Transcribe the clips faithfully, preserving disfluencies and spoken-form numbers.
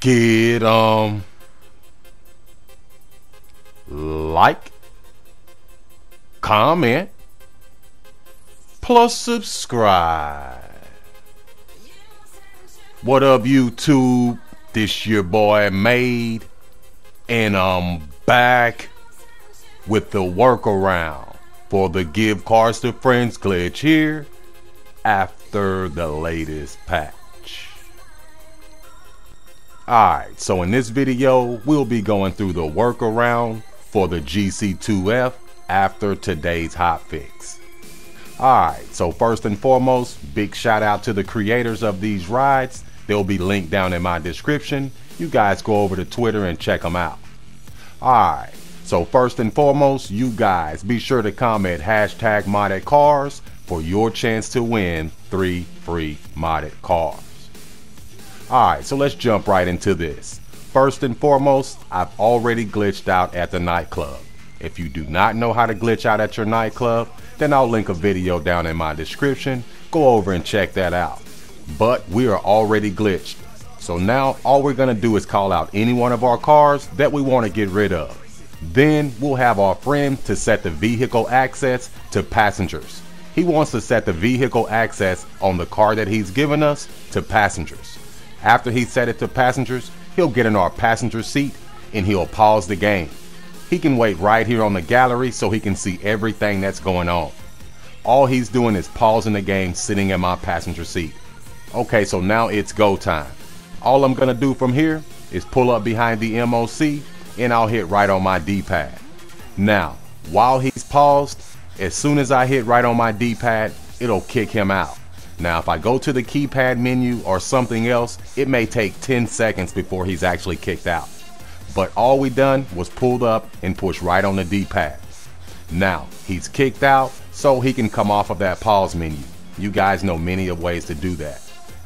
Get um like, comment, plus subscribe. What up, YouTube? This your boy Made, and I'm back with the workaround for the Give Cars to Friends glitch here after the latest patch. Alright, so in this video, we'll be going through the workaround for the G C two F after today's hot fix. Alright, so first and foremost, big shout out to the creators of these rides. They'll be linked down in my description. You guys go over to Twitter and check them out. Alright, so first and foremost, you guys be sure to comment hashtag modded cars for your chance to win three free modded cars. Alright, so let's jump right into this. First and foremost, I've already glitched out at the nightclub. If you do not know how to glitch out at your nightclub, then I'll link a video down in my description. Go over and check that out. But we are already glitched. So now all we're gonna do is call out any one of our cars that we wanna get rid of. Then we'll have our friend to set the vehicle access to passengers. He wants to set the vehicle access on the car that he's given us to passengers. After he set it to passengers, he'll get in our passenger seat and he'll pause the game. He can wait right here on the gallery so he can see everything that's going on. All he's doing is pausing the game, sitting in my passenger seat. Okay, so now it's go time. All I'm gonna do from here is pull up behind the M O C and I'll hit right on my D pad. Now, while he's paused, as soon as I hit right on my D pad, it'll kick him out. Now, if I go to the keypad menu or something else, it may take ten seconds before he's actually kicked out. But all we done was pulled up and pushed right on the D pad. Now, he's kicked out, so he can come off of that pause menu. You guys know many of ways to do that.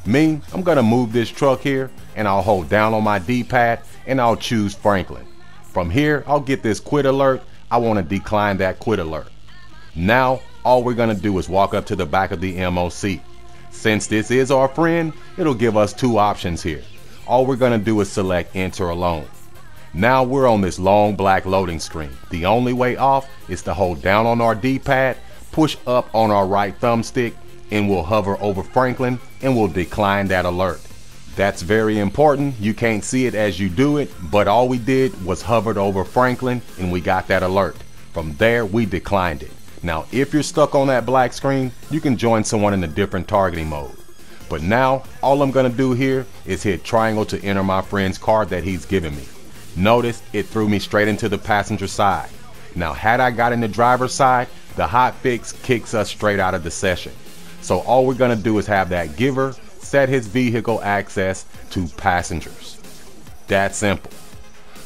Me, I'm gonna move this truck here and I'll hold down on my D pad and I'll choose Franklin. From here, I'll get this quit alert. I wanna decline that quit alert. Now, all we're gonna do is walk up to the back of the M O C. Since this is our friend, it'll give us two options here. All we're gonna do is select enter alone. Now we're on this long black loading screen. The only way off is to hold down on our D pad, push up on our right thumbstick, and we'll hover over Franklin and we'll decline that alert. That's very important. You can't see it as you do it, but all we did was hovered over Franklin and we got that alert. From there, we declined it. Now, if you're stuck on that black screen, you can join someone in a different targeting mode. But now, all I'm gonna do here is hit triangle to enter my friend's card that he's given me. Notice it threw me straight into the passenger side. Now, had I got in the driver's side, the hotfix kicks us straight out of the session. So all we're gonna do is have that giver set his vehicle access to passengers. That simple.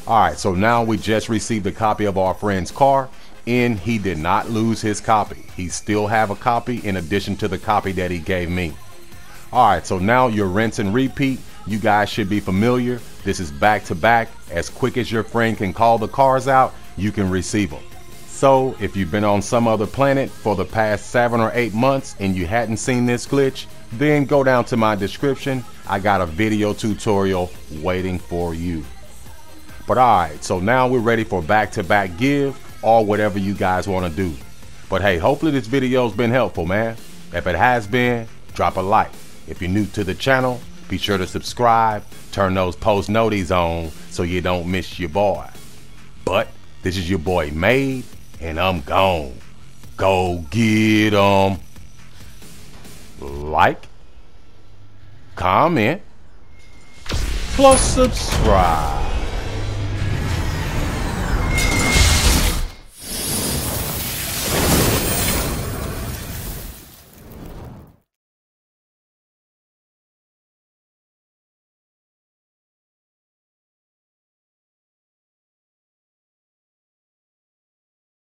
All right, so now we just received a copy of our friend's car. And he did not lose his copy. He still have a copy in addition to the copy that he gave me. Alright, so now your rinse and repeat. You guys should be familiar. This is back to back. As quick as your friend can call the cars out, you can receive them. So if you've been on some other planet for the past seven or eight months and you hadn't seen this glitch, then go down to my description. I got a video tutorial waiting for you. But alright, so now we're ready for back to back give, or whatever you guys want to do. But hey, hopefully this video's been helpful, man. If it has been, drop a like. If you're new to the channel, be sure to subscribe, turn those post noties on so you don't miss your boy. But this is your boy Made, and I'm gone. Go get 'em. Like, comment, plus subscribe.